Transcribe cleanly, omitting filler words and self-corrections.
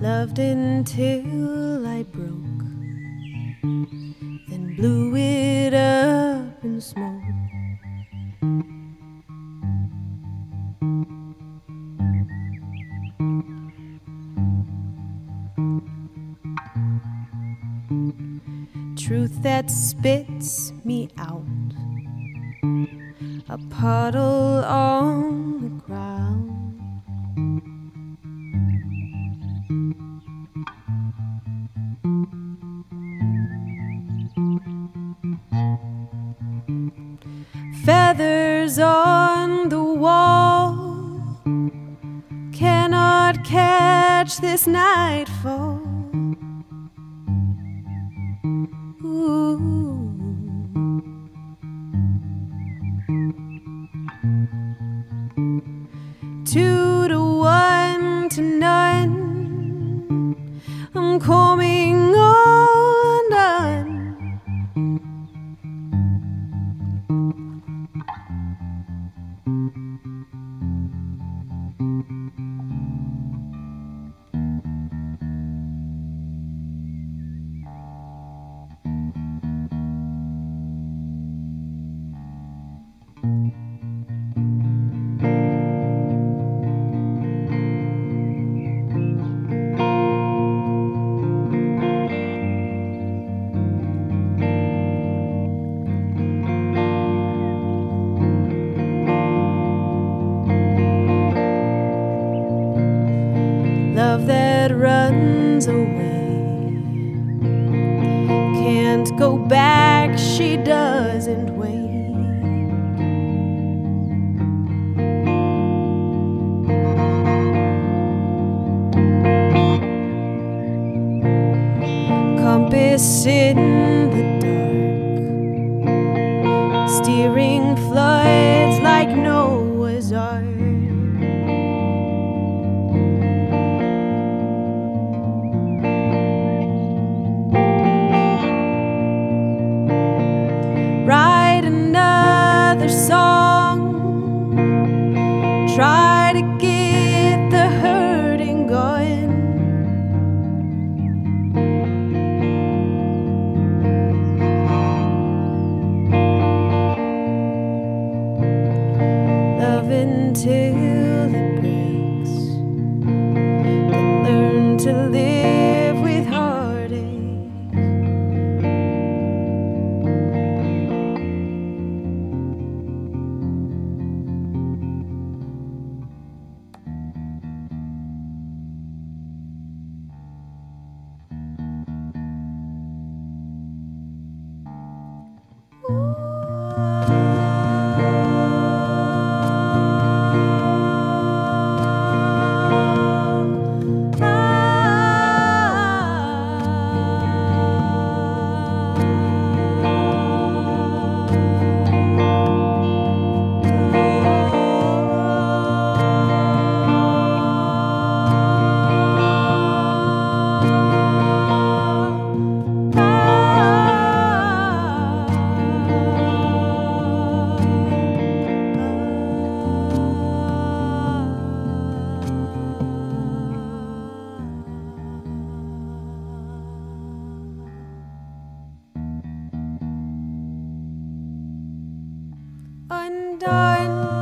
Loved until I broke, then blew it up in smoke. Truth that spits me out, a puddle on the ground. Feathers on the wall, cannot catch this nightfall. Ooh. Two to one to none, I'm coming all undone. Love that runs away, can't go back, she doesn't wait. Compass in the dark, steering floods like Noah's Ark. Try to get the hurting going. Love until it breaks, then learn to live with undone.